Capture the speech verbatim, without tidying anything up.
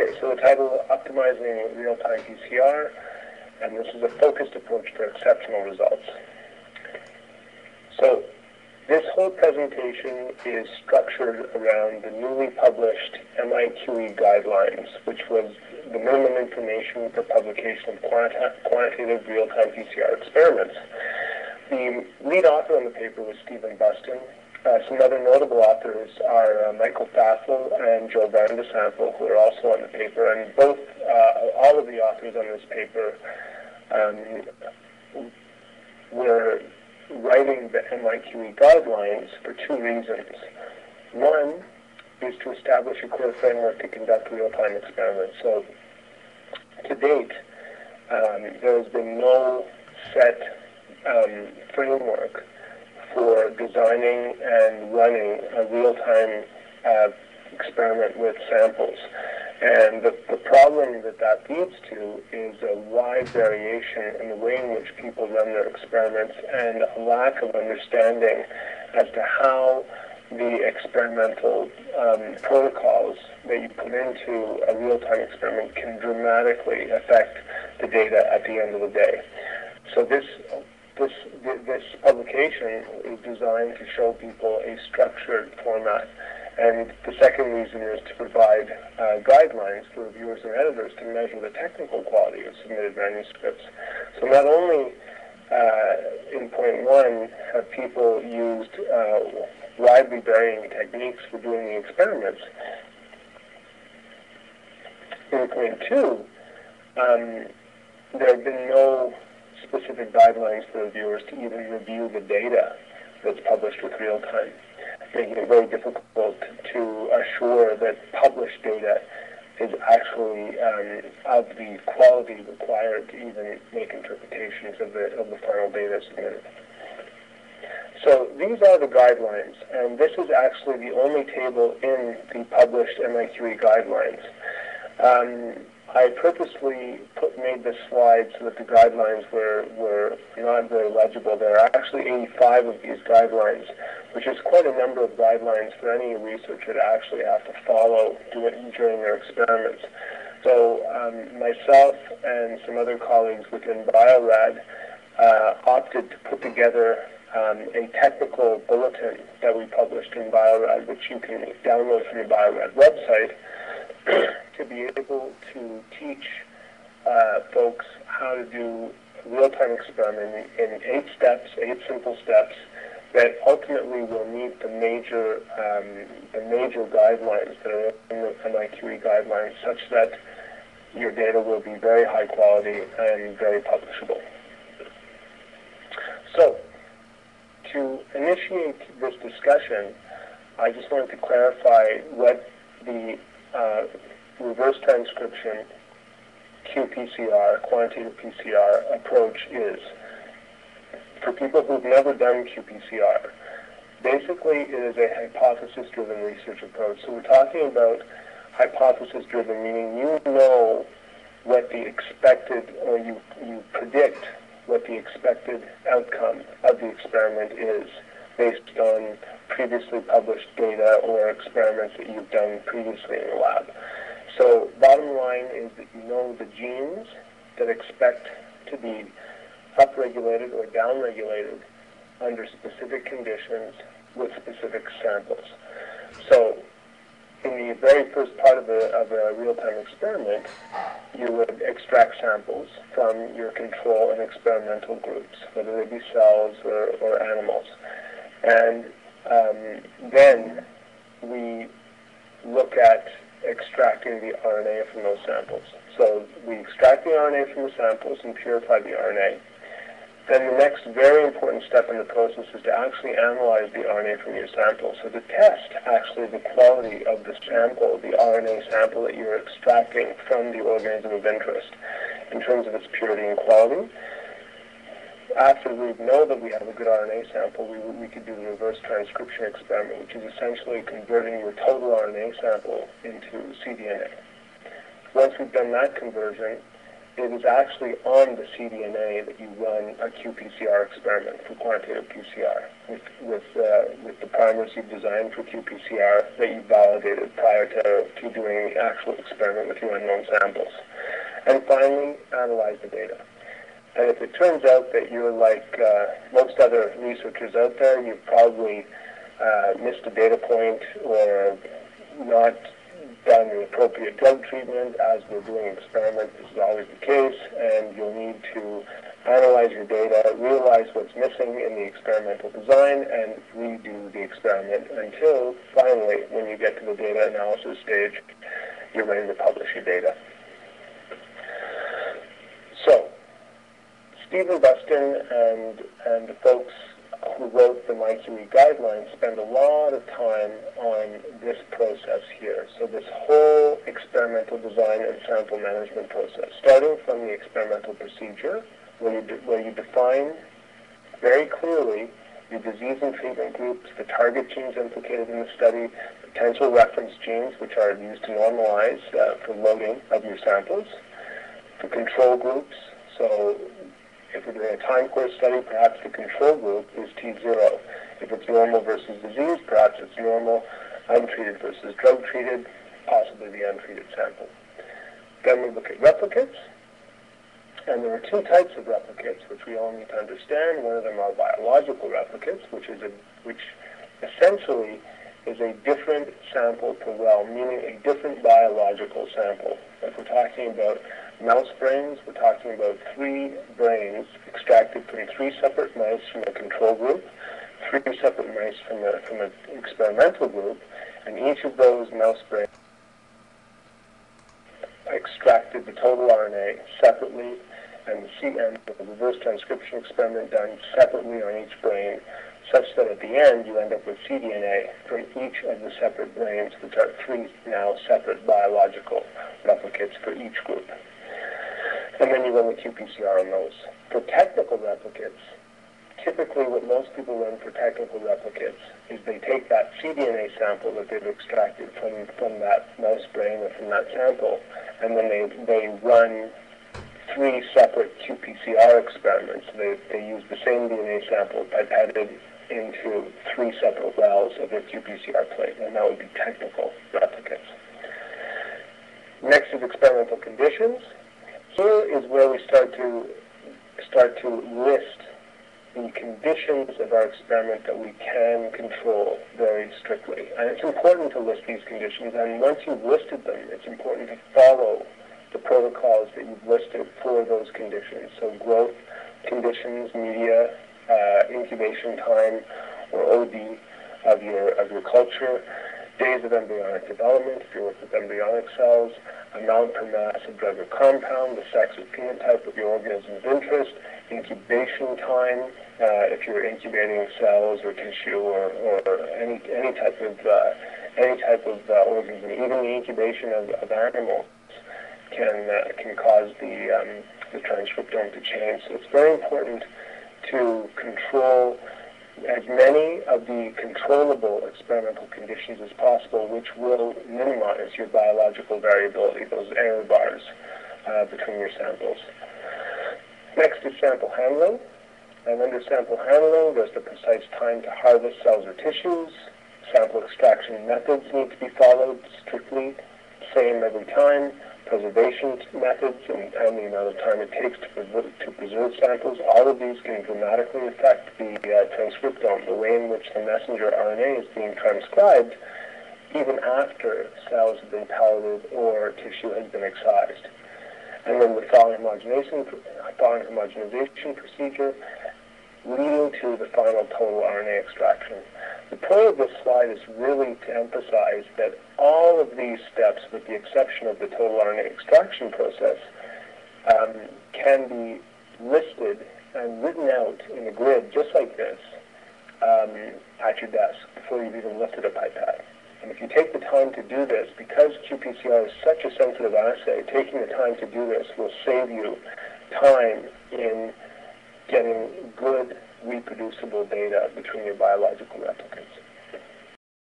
Okay, so the title, Optimizing Real-Time P C R, and this is a focused approach for exceptional results. So this whole presentation is structured around the newly published M I Q E Guidelines, which was the minimum information for publication of quantitative real-time P C R experiments. The lead author on the paper was Stephen Bustin. Uh, some other notable authors are uh, Michael Fassel and Joe Vandesample, who are also on the paper, and both, uh, all of the authors on this paper um, were writing the M I Q E guidelines for two reasons. One is to establish a clear framework to conduct real-time experiments. So, to date, um, there has been no set um, framework for designing and running a real-time uh, experiment with samples. And the, the problem that that leads to is a wide variation in the way in which people run their experiments and a lack of understanding as to how the experimental um, protocols that you put into a real-time experiment can dramatically affect the data at the end of the day. So this This, this publication is designed to show people a structured format. And the second reason is to provide uh, guidelines for reviewers and editors to measure the technical quality of submitted manuscripts. So not only uh, in point one have people used uh, widely varying techniques for doing the experiments, in point two, um, there have been no specific guidelines for reviewers to even review the data that's published with real time, making it very difficult to assure that published data is actually um, of the quality required to even make interpretations of the, of the final data submitted. So these are the guidelines, and this is actually the only table in the published M I Q E guidelines. Um, I purposely put, made this slide so that the guidelines were, were not very legible. There are actually eighty-five of these guidelines, which is quite a number of guidelines for any researcher to actually have to follow during their experiments. So um, myself and some other colleagues within Bio-Rad uh, opted to put together um, a technical bulletin that we published in Bio-Rad, which you can download from the Bio-Rad website, to be able to teach uh, folks how to do real-time experiment in eight steps, eight simple steps that ultimately will meet the major um, the major guidelines that are in the M I Q E guidelines, such that your data will be very high quality and very publishable. So, to initiate this discussion, I just wanted to clarify what the Uh, reverse transcription Q P C R, quantitative P C R approach is. For people who've never done Q P C R, basically it is a hypothesis-driven research approach. So we're talking about hypothesis-driven, meaning you know what the expected, or you, you predict what the expected outcome of the experiment is, based on previously published data or experiments that you've done previously in the lab. So bottom line is that you know the genes that expect to be upregulated or downregulated under specific conditions with specific samples. So in the very first part of a, of a real-time experiment, you would extract samples from your control and experimental groups, whether they be cells or, or animals. And um, then we look at extracting the R N A from those samples. So we extract the R N A from the samples and purify the R N A. Then the next very important step in the process is to actually analyze the R N A from your sample. So to test actually the quality of the sample, the R N A sample that you're extracting from the organism of interest in terms of its purity and quality. After we know that we have a good R N A sample, we, we could do the reverse transcription experiment, which is essentially converting your total R N A sample into cDNA. Once we've done that conversion, it is actually on the cDNA that you run a qPCR experiment for quantitative P C R with with, uh, with the primers you've designed for qPCR that you validated prior to, to doing the actual experiment with your unknown samples. And finally, analyze the data. And if it turns out that you're like uh, most other researchers out there, you've probably uh, missed a data point or not done the appropriate drug treatment as we're doing an experiment. This is always the case, and you'll need to analyze your data, realize what's missing in the experimental design, and redo the experiment until finally, when you get to the data analysis stage, you're ready to publish your data. So, Stephen Bustin and, and the folks who wrote the MIQE Guidelines spend a lot of time on this process here. So this whole experimental design and sample management process, starting from the experimental procedure, where you, de where you define very clearly the disease and treatment groups, the target genes implicated in the study, potential reference genes, which are used to normalize uh, for loading of your samples, the control groups. So if we're doing a time course study, perhaps the control group is T zero. If it's normal versus disease, perhaps it's normal, untreated versus drug-treated, possibly the untreated sample. Then we look at replicates. And there are two types of replicates, which we all need to understand. One of them are biological replicates, which is a, which essentially is a different sample per well, meaning a different biological sample. If we're talking about mouse brains, we're talking about three brains extracted from three separate mice from a control group, three separate mice from, a, from an experimental group, and each of those mouse brains extracted the total R N A separately, and the C N, the reverse transcription experiment, done separately on each brain, such that at the end you end up with cDNA from each of the separate brains, which are three now separate biological replicates for each group. And then you run the qPCR on those. For technical replicates, typically what most people run for technical replicates is they take that cDNA sample that they've extracted from, from that mouse brain or from that sample, and then they, they run three separate qPCR experiments. They, they use the same D N A sample pipetted into three separate wells of their qPCR plate, and that would be technical replicates. Next is experimental conditions. Here is where we start to start to list the conditions of our experiment that we can control very strictly. And it's important to list these conditions, and once you've listed them, it's important to follow the protocols that you've listed for those conditions. So growth conditions, media, uh, incubation time, or O D of your, of your culture, days of embryonic development, if you work with embryonic cells, amount per mass of drug or compound, the sex or phenotype of your organism of interest, incubation time, uh, if you're incubating cells or tissue or, or any, any type of, uh, any type of uh, organism, even the incubation of, of animals can uh, can cause the, um, the transcriptome to change. So it's very important to control as many of the controllable experimental conditions as possible, which will minimize your biological variability, those error bars uh, between your samples. Next is sample handling. And under sample handling, there's the precise time to harvest cells or tissues. Sample extraction methods need to be followed strictly, same every time. Preservation methods and, and the amount of time it takes to preserve, to preserve samples, all of these can dramatically affect the uh, transcriptome, the way in which the messenger R N A is being transcribed even after cells have been pelleted or tissue has been excised. And then the thawing homogenization, thawing homogenization procedure leading to the final total R N A extraction. The point of this slide is really to emphasize that all of these steps, with the exception of the total R N A extraction process, um, can be listed and written out in a grid just like this um, at your desk before you've even lifted a pipette. And if you take the time to do this, because qPCR is such a sensitive assay, taking the time to do this will save you time in getting good reproducible data between your biological replicates.